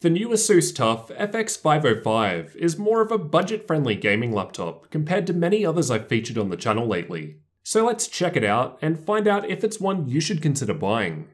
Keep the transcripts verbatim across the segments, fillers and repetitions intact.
The new ASUS TUF F X five oh five is more of a budget-friendly gaming laptop compared to many others I've featured on the channel lately. So let's check it out and find out if it's one you should consider buying.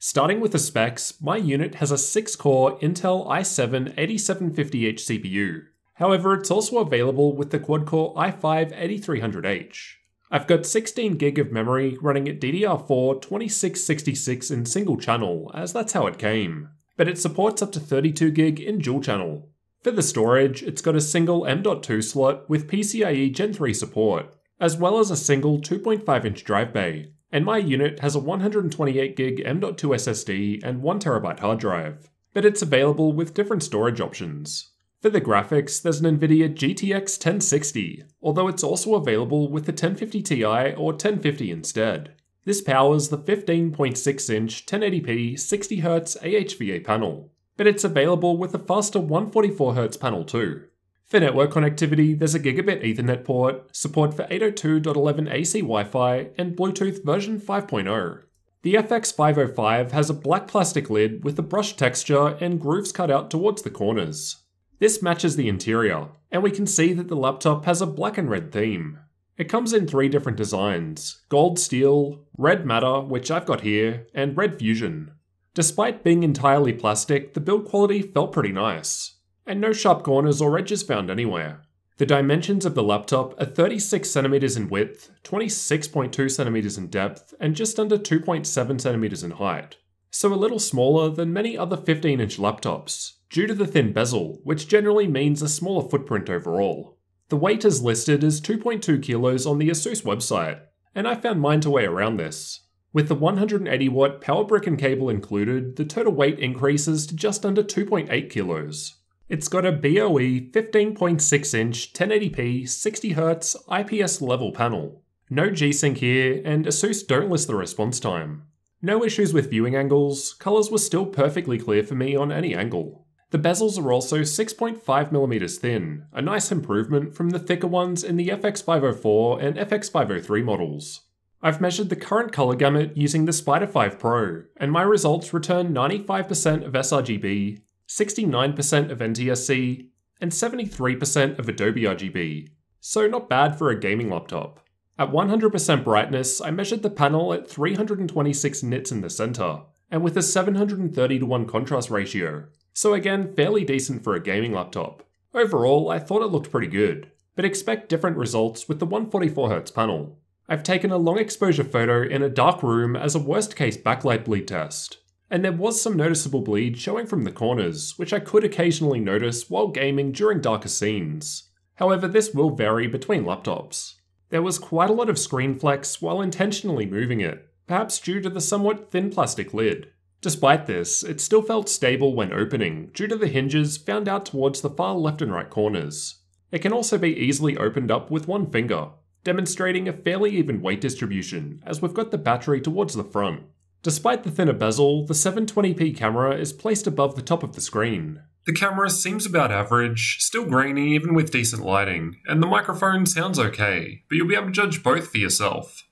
Starting with the specs, my unit has a six core Intel i seven eighty-seven fifty H C P U. However, it's also available with the quad-core i five eighty-three hundred H. I've got sixteen gig of memory running at D D R four twenty-six sixty-six in single channel, as that's how it came, but it supports up to thirty-two gig in dual channel. For the storage, it's got a single M dot two slot with P C I E Gen three support, as well as a single two point five inch drive bay, and my unit has a one hundred twenty-eight gig M dot two S S D and one terabyte hard drive, but it's available with different storage options. For the graphics, there's an Nvidia G T X ten sixty, although it's also available with the ten fifty Ti or ten fifty instead. This powers the fifteen point six inch ten eighty p sixty hertz A H V A panel, but it's available with a faster one forty-four hertz panel too. For network connectivity, there's a gigabit Ethernet port, support for eight oh two dot eleven A C Wi-Fi, and Bluetooth version five point oh. The F X five oh five has a black plastic lid with a brushed texture and grooves cut out towards the corners. This matches the interior, and we can see that the laptop has a black and red theme. It comes in three different designs: gold steel, red matter, which I've got here, and red fusion. Despite being entirely plastic, the build quality felt pretty nice, and no sharp corners or edges found anywhere. The dimensions of the laptop are thirty-six centimeters in width, twenty-six point two centimeters in depth, and just under two point seven centimeters in height, so a little smaller than many other fifteen inch laptops, due to the thin bezel, which generally means a smaller footprint overall. The weight is listed as two point two kilos on the ASUS website, and I found mine to weigh around this. With the one hundred eighty watt power brick and cable included, the total weight increases to just under two point eight kilos. It's got a B O E fifteen point six inch ten eighty p sixty hertz I P S level panel. No G-Sync here, and ASUS don't list the response time. No issues with viewing angles, colours were still perfectly clear for me on any angle. The bezels are also six point five millimeters thin, a nice improvement from the thicker ones in the F X five oh four and F X five oh three models. I've measured the current colour gamut using the Spyder five Pro, and my results return ninety-five percent of sRGB, sixty-nine percent of N T S C, and seventy-three percent of Adobe R G B, so not bad for a gaming laptop. At one hundred percent brightness, I measured the panel at three hundred twenty-six nits in the centre, and with a seven hundred thirty to one contrast ratio. So again, fairly decent for a gaming laptop. Overall, I thought it looked pretty good, but expect different results with the one forty-four hertz panel. I've taken a long exposure photo in a dark room as a worst case backlight bleed test, and there was some noticeable bleed showing from the corners, which I could occasionally notice while gaming during darker scenes. However, this will vary between laptops. There was quite a lot of screen flex while intentionally moving it, perhaps due to the somewhat thin plastic lid. Despite this, it still felt stable when opening due to the hinges found out towards the far left and right corners. It can also be easily opened up with one finger, demonstrating a fairly even weight distribution as we've got the battery towards the front. Despite the thinner bezel, the seven twenty p camera is placed above the top of the screen. The camera seems about average, still grainy even with decent lighting, and the microphone sounds okay, but you'll be able to judge both for yourself.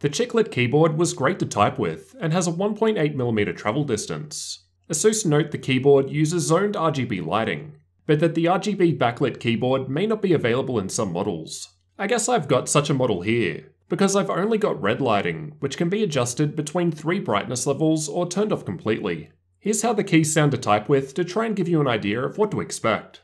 The chiclet keyboard was great to type with, and has a one point eight millimeter travel distance. ASUS note the keyboard uses zoned R G B lighting, but that the R G B backlit keyboard may not be available in some models. I guess I've got such a model here, because I've only got red lighting, which can be adjusted between three brightness levels or turned off completely. Here's how the keys sound to type with to try and give you an idea of what to expect.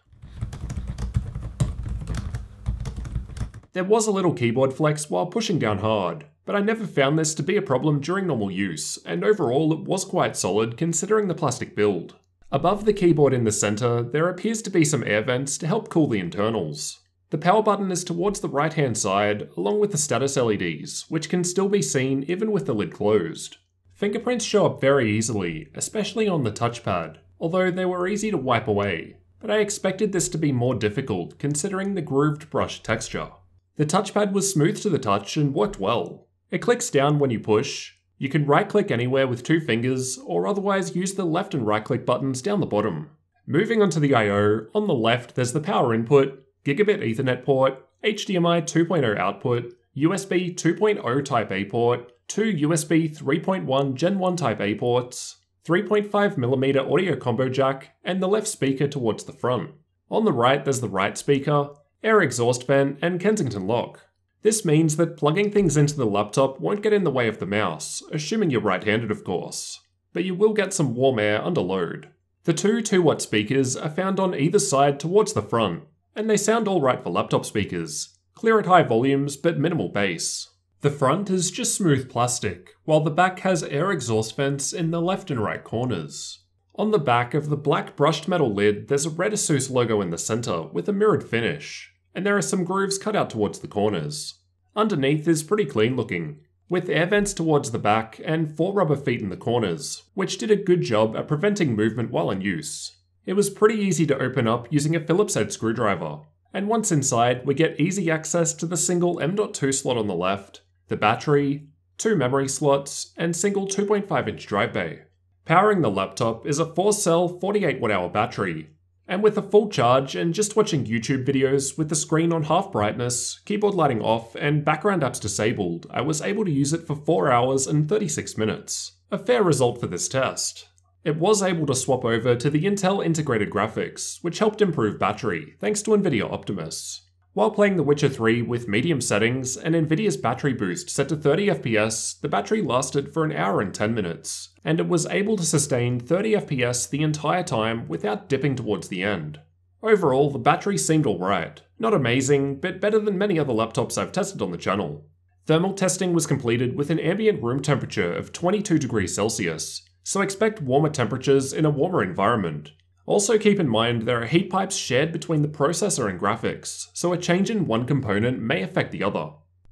There was a little keyboard flex while pushing down hard, but I never found this to be a problem during normal use, and overall it was quite solid considering the plastic build. Above the keyboard in the center, there appears to be some air vents to help cool the internals. The power button is towards the right hand side, along with the status L E Ds, which can still be seen even with the lid closed. Fingerprints show up very easily, especially on the touchpad, although they were easy to wipe away, but I expected this to be more difficult considering the grooved brush texture. The touchpad was smooth to the touch and worked well. It clicks down when you push. You can right click anywhere with two fingers, or otherwise use the left and right click buttons down the bottom. Moving onto the I O, on the left there's the power input, gigabit Ethernet port, H D M I two point oh output, U S B two point oh Type A port, two U S B three point one Gen one Type A ports, three point five millimeter audio combo jack, and the left speaker towards the front. On the right there's the right speaker, air exhaust vent, and Kensington lock. This means that plugging things into the laptop won't get in the way of the mouse, assuming you're right-handed of course, but you will get some warm air under load. The two two watt speakers are found on either side towards the front, and they sound alright for laptop speakers, clear at high volumes but minimal bass. The front is just smooth plastic, while the back has air exhaust vents in the left and right corners. On the back of the black brushed metal lid there's a red ASUS logo in the centre with a mirrored finish, and there are some grooves cut out towards the corners. Underneath is pretty clean looking, with air vents towards the back and four rubber feet in the corners, which did a good job at preventing movement while in use. It was pretty easy to open up using a Phillips head screwdriver, and once inside we get easy access to the single M dot two slot on the left, the battery, two memory slots, and single two point five inch drive bay. Powering the laptop is a four cell forty-eight watt hour battery, and with a full charge and just watching YouTube videos with the screen on half brightness, keyboard lighting off, and background apps disabled, I was able to use it for four hours and thirty-six minutes. A fair result for this test. It was able to swap over to the Intel integrated graphics, which helped improve battery, thanks to Nvidia Optimus. While playing The Witcher three with medium settings and Nvidia's battery boost set to thirty F P S, the battery lasted for an hour and ten minutes, and it was able to sustain thirty F P S the entire time without dipping towards the end. Overall, the battery seemed alright. Not amazing, but better than many other laptops I've tested on the channel. Thermal testing was completed with an ambient room temperature of twenty-two degrees Celsius, so expect warmer temperatures in a warmer environment. Also keep in mind there are heat pipes shared between the processor and graphics, so a change in one component may affect the other.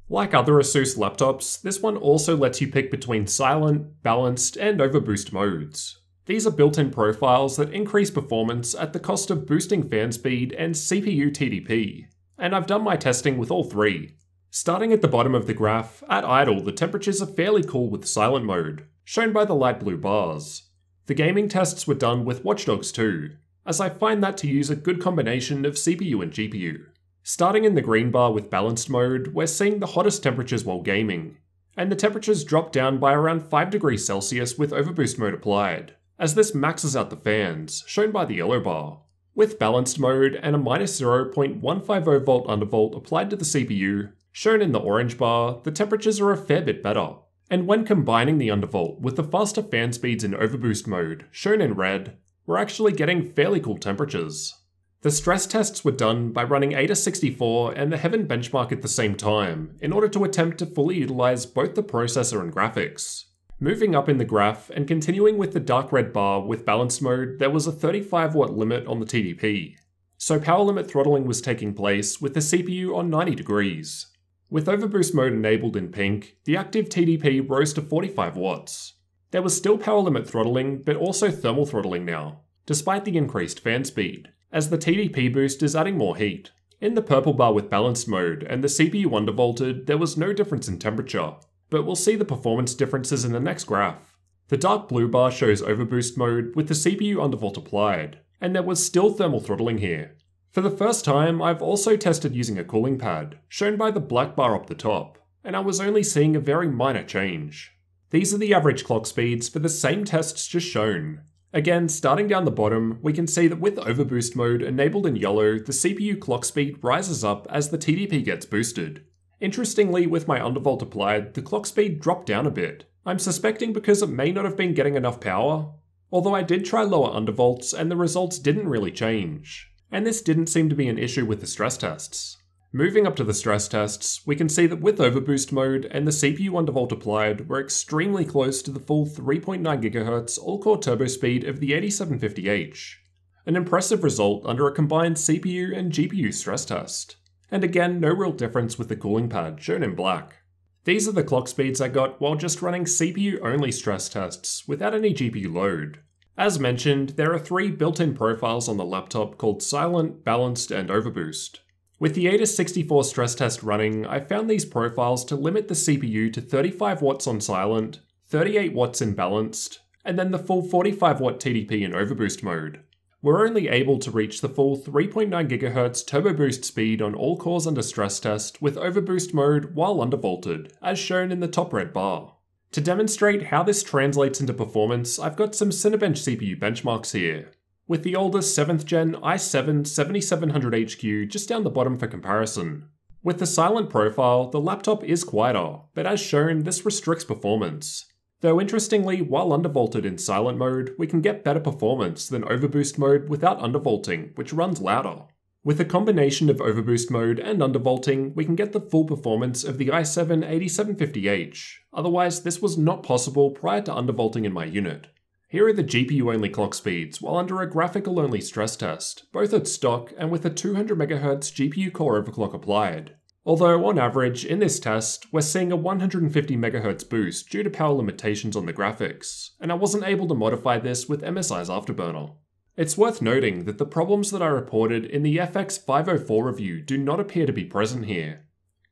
Like other ASUS laptops, this one also lets you pick between silent, balanced, and overboost modes. These are built-in profiles that increase performance at the cost of boosting fan speed and C P U T D P, and I've done my testing with all three. Starting at the bottom of the graph, at idle the temperatures are fairly cool with silent mode, shown by the light blue bars. The gaming tests were done with Watch Dogs two, as I find that to use a good combination of C P U and G P U. Starting in the green bar with balanced mode, we're seeing the hottest temperatures while gaming, and the temperatures drop down by around five degrees Celsius with overboost mode applied, as this maxes out the fans, shown by the yellow bar. With balanced mode and a minus zero point one five zero volt undervolt applied to the C P U, shown in the orange bar, the temperatures are a fair bit better, and when combining the undervolt with the faster fan speeds in overboost mode, shown in red, we're actually getting fairly cool temperatures. The stress tests were done by running Aida sixty-four and the Heaven benchmark at the same time, in order to attempt to fully utilise both the processor and graphics. Moving up in the graph and continuing with the dark red bar with balanced mode, there was a thirty-five watt limit on the T D P, so power limit throttling was taking place with the C P U on ninety degrees. With overboost mode enabled in pink, the active T D P rose to forty-five watts. There was still power limit throttling, but also thermal throttling now, despite the increased fan speed, as the T D P boost is adding more heat. In the purple bar with balanced mode and the C P U undervolted, there was no difference in temperature, but we'll see the performance differences in the next graph. The dark blue bar shows overboost mode with the C P U undervolt applied, and there was still thermal throttling here. For the first time, I've also tested using a cooling pad, shown by the black bar up the top, and I was only seeing a very minor change. These are the average clock speeds for the same tests just shown. Again, starting down the bottom, we can see that with overboost mode enabled in yellow, the C P U clock speed rises up as the T D P gets boosted. Interestingly, with my undervolt applied, the clock speed dropped down a bit. I'm suspecting because it may not have been getting enough power, although I did try lower undervolts and the results didn't really change. And this didn't seem to be an issue with the stress tests. Moving up to the stress tests, we can see that with overboost mode and the C P U undervolt applied, we're extremely close to the full three point nine gigahertz all-core turbo speed of the eighty-seven fifty H. An impressive result under a combined C P U and G P U stress test. And again, no real difference with the cooling pad, shown in black. These are the clock speeds I got while just running C P U-only stress tests, without any G P U load. As mentioned, there are three built-in profiles on the laptop called Silent, Balanced, and Overboost. With the Aida sixty-four stress test running, I found these profiles to limit the C P U to thirty-five watts on silent, thirty-eight watts in balanced, and then the full forty-five watt T D P in overboost mode. We're only able to reach the full three point nine gigahertz turbo boost speed on all cores under stress test with overboost mode while undervolted, as shown in the top red bar. To demonstrate how this translates into performance, I've got some Cinebench C P U benchmarks here, with the older seventh gen i seven seventy-seven hundred H Q just down the bottom for comparison. With the silent profile, the laptop is quieter, but as shown, this restricts performance. Though interestingly, while undervolted in silent mode, we can get better performance than overboost mode without undervolting, which runs louder. With a combination of overboost mode and undervolting, we can get the full performance of the i seven eighty-seven fifty H, otherwise this was not possible prior to undervolting in my unit. Here are the G P U-only clock speeds while under a graphical-only stress test, both at stock and with a two hundred megahertz G P U core overclock applied. Although on average, in this test, we're seeing a one hundred fifty megahertz boost due to power limitations on the graphics, and I wasn't able to modify this with M S I's Afterburner. It's worth noting that the problems that I reported in the F X five oh four review do not appear to be present here.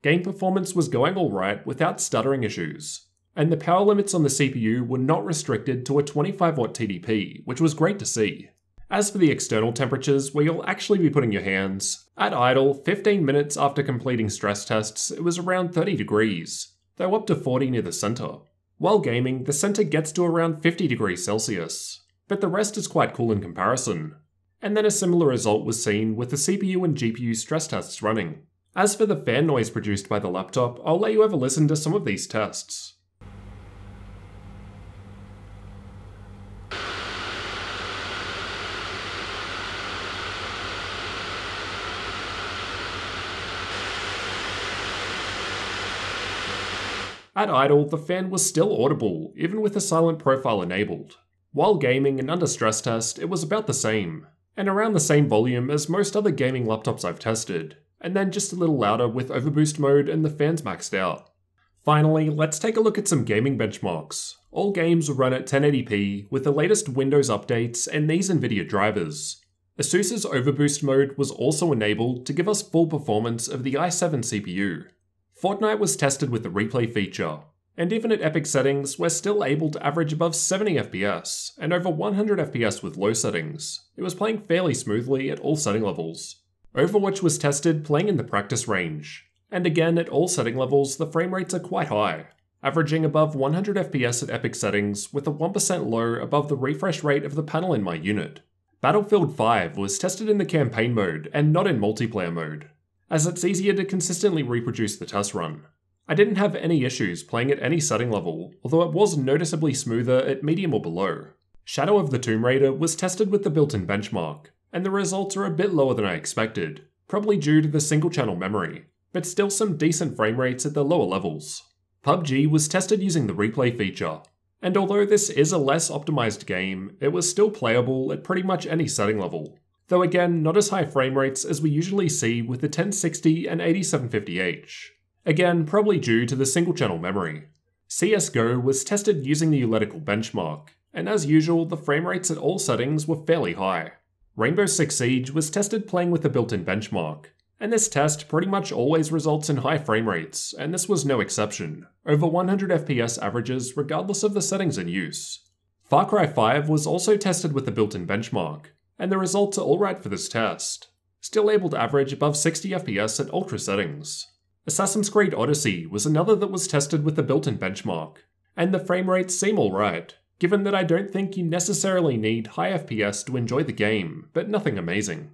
Game performance was going alright without stuttering issues, and the power limits on the C P U were not restricted to a twenty-five watt T D P, which was great to see. As for the external temperatures, where you'll actually be putting your hands, at idle, fifteen minutes after completing stress tests, it was around thirty degrees, though up to forty near the center. While gaming, the center gets to around fifty degrees Celsius, but the rest is quite cool in comparison. And then a similar result was seen with the C P U and G P U stress tests running. As for the fan noise produced by the laptop, I'll let you have a listen to some of these tests. At idle, the fan was still audible, even with a silent profile enabled. While gaming and under stress test, it was about the same, and around the same volume as most other gaming laptops I've tested, and then just a little louder with overboost mode and the fans maxed out. Finally, let's take a look at some gaming benchmarks. All games run at ten eighty p with the latest Windows updates and these Nvidia drivers. ASUS's overboost mode was also enabled to give us full performance of the i seven C P U. Fortnite was tested with the replay feature, and even at epic settings, we're still able to average above seventy F P S, and over one hundred F P S with low settings. It was playing fairly smoothly at all setting levels. Overwatch was tested playing in the practice range, and again at all setting levels the frame rates are quite high, averaging above one hundred F P S at epic settings with a one percent low above the refresh rate of the panel in my unit. Battlefield five was tested in the campaign mode and not in multiplayer mode, as it's easier to consistently reproduce the test run. I didn't have any issues playing at any setting level, although it was noticeably smoother at medium or below. Shadow of the Tomb Raider was tested with the built-in benchmark, and the results are a bit lower than I expected, probably due to the single channel memory, but still some decent frame rates at the lower levels. P U B G was tested using the replay feature, and although this is a less optimized game, it was still playable at pretty much any setting level, though again not as high frame rates as we usually see with the ten sixty and eighty-seven fifty H, again probably due to the single channel memory. C S G O was tested using the Euletical benchmark, and as usual the frame rates at all settings were fairly high. Rainbow Six Siege was tested playing with the built-in benchmark, and this test pretty much always results in high frame rates, and this was no exception, over one hundred F P S averages regardless of the settings in use. Far Cry five was also tested with the built-in benchmark, and the results are alright for this test, still able to average above sixty F P S at ultra settings. Assassin's Creed Odyssey was another that was tested with the built-in benchmark, and the frame rates seem alright, given that I don't think you necessarily need high F P S to enjoy the game, but nothing amazing.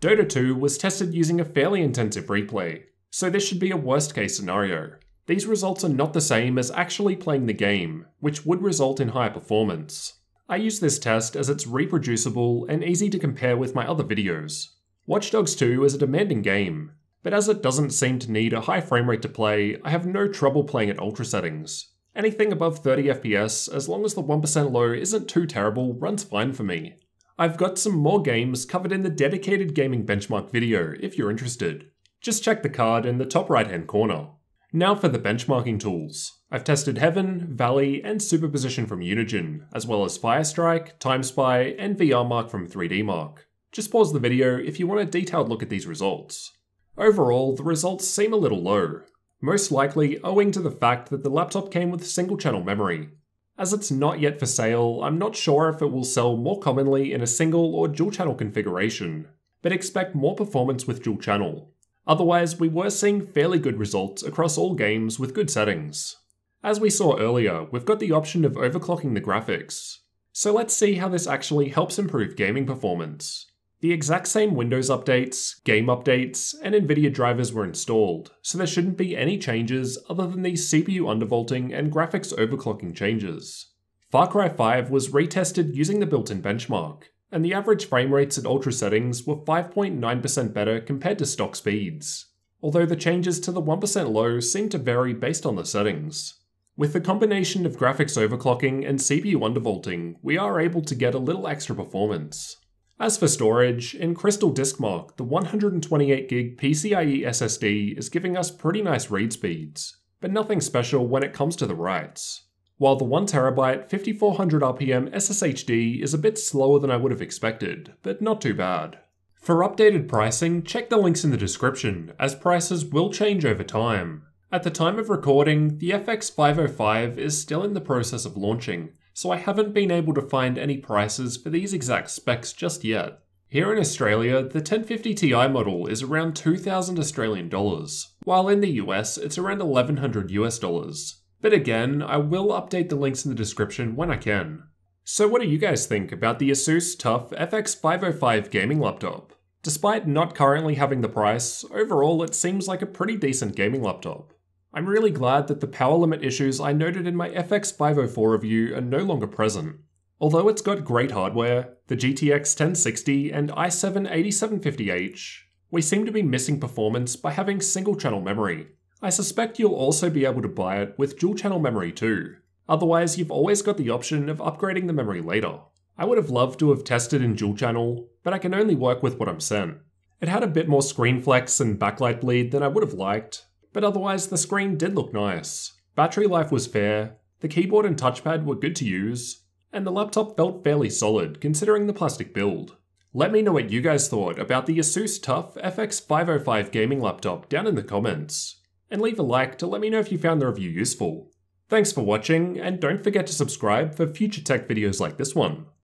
Dota two was tested using a fairly intensive replay, so this should be a worst case scenario. These results are not the same as actually playing the game, which would result in high performance. I use this test as it's reproducible and easy to compare with my other videos. Watch Dogs two is a demanding game, but as it doesn't seem to need a high frame rate to play, I have no trouble playing at ultra settings. Anything above thirty F P S, as long as the one percent low isn't too terrible, runs fine for me. I've got some more games covered in the dedicated gaming benchmark video if you're interested. Just check the card in the top right hand corner. Now for the benchmarking tools. I've tested Heaven, Valley, and Superposition from Unigen, as well as Firestrike, TimeSpy, and VRMark from three D Mark. Just pause the video if you want a detailed look at these results. Overall, the results seem a little low, most likely owing to the fact that the laptop came with single channel memory. As it's not yet for sale, I'm not sure if it will sell more commonly in a single or dual channel configuration, but expect more performance with dual channel. Otherwise, we were seeing fairly good results across all games with good settings. As we saw earlier, we've got the option of overclocking the graphics. So let's see how this actually helps improve gaming performance. The exact same Windows updates, game updates, and Nvidia drivers were installed, so there shouldn't be any changes other than these C P U undervolting and graphics overclocking changes. Far Cry five was retested using the built-in benchmark, and the average frame rates at ultra settings were five point nine percent better compared to stock speeds, although the changes to the one percent low seem to vary based on the settings. With the combination of graphics overclocking and C P U undervolting, we are able to get a little extra performance. As for storage, in Crystal Disk Mark, the one twenty-eight gig PCIe S S D is giving us pretty nice read speeds, but nothing special when it comes to the writes. While the one terabyte fifty-four hundred R P M S S H D is a bit slower than I would have expected, but not too bad. For updated pricing, check the links in the description, as prices will change over time. At the time of recording, the F X five oh five is still in the process of launching, so I haven't been able to find any prices for these exact specs just yet. Here in Australia, the ten fifty T I model is around two thousand Australian dollars, while in the U S it's around eleven hundred U S dollars. But again, I will update the links in the description when I can. So what do you guys think about the ASUS TUF F X five oh five gaming laptop? Despite not currently having the price, overall it seems like a pretty decent gaming laptop. I'm really glad that the power limit issues I noted in my F X five oh four review are no longer present. Although it's got great hardware, the G T X ten sixty and i seven eighty-seven fifty H, we seem to be missing performance by having single channel memory. I suspect you'll also be able to buy it with dual channel memory too, otherwise you've always got the option of upgrading the memory later. I would have loved to have tested in dual channel, but I can only work with what I'm sent. It had a bit more screen flex and backlight bleed than I would have liked, but otherwise the screen did look nice, battery life was fair, the keyboard and touchpad were good to use, and the laptop felt fairly solid considering the plastic build. Let me know what you guys thought about the ASUS TUF F X five oh five gaming laptop down in the comments, and leave a like to let me know if you found the review useful. Thanks for watching, and don't forget to subscribe for future tech videos like this one.